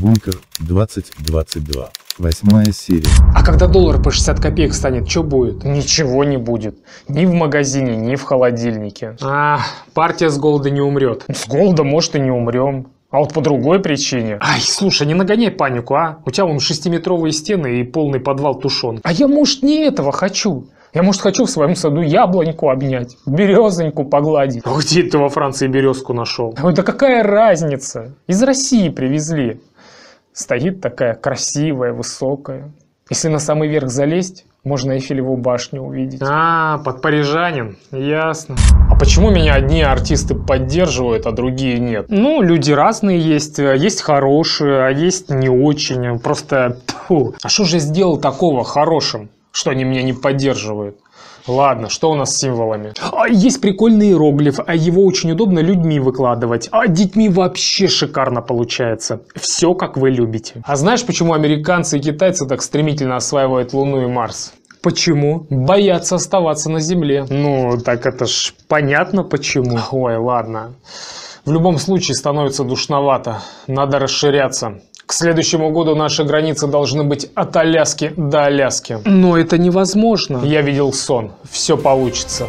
Бункер 2022. 8 серия. А когда доллар по 60 копеек станет, что будет? Ничего не будет. Ни в магазине, ни в холодильнике. А, партия с голода не умрет. С голода, может, и не умрем. А вот по другой причине. Ай, слушай, не нагоняй панику, а? У тебя вон 6-метровые стены и полный подвал тушенки. А я, может, не этого хочу. Я, может, хочу в своем саду яблоньку обнять, березоньку погладить. А где ты во Франции березку нашел? Ой, да какая разница? Из России привезли. Стоит такая красивая, высокая. Если на самый верх залезть, можно Эйфелеву башню увидеть. А, под парижанин, ясно. А почему меня одни артисты поддерживают, а другие нет? Ну, люди разные есть. Есть хорошие, а есть не очень. Просто, тьфу. А что же сделал такого хорошим, что они меня не поддерживают? Ладно, что у нас с символами? А, есть прикольный иероглиф, а его очень удобно людьми выкладывать. А детьми вообще шикарно получается. Все, как вы любите. А знаешь, почему американцы и китайцы так стремительно осваивают Луну и Марс? Почему? Боятся оставаться на Земле. Ну, так это ж понятно почему. Ой, ладно. В любом случае становится душновато. Надо расширяться. К следующему году наши границы должны быть от Аляски до Аляски. Но это невозможно. Я видел сон. Все получится.